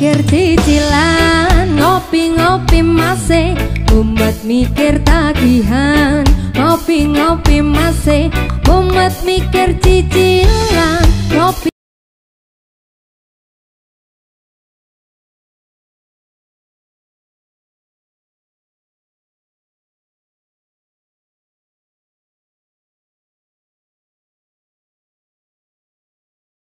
mikir cicilan, ngopi-ngopi masih umat mikir tagihan, ngopi-ngopi masih umat mikir cicilan, ngopi.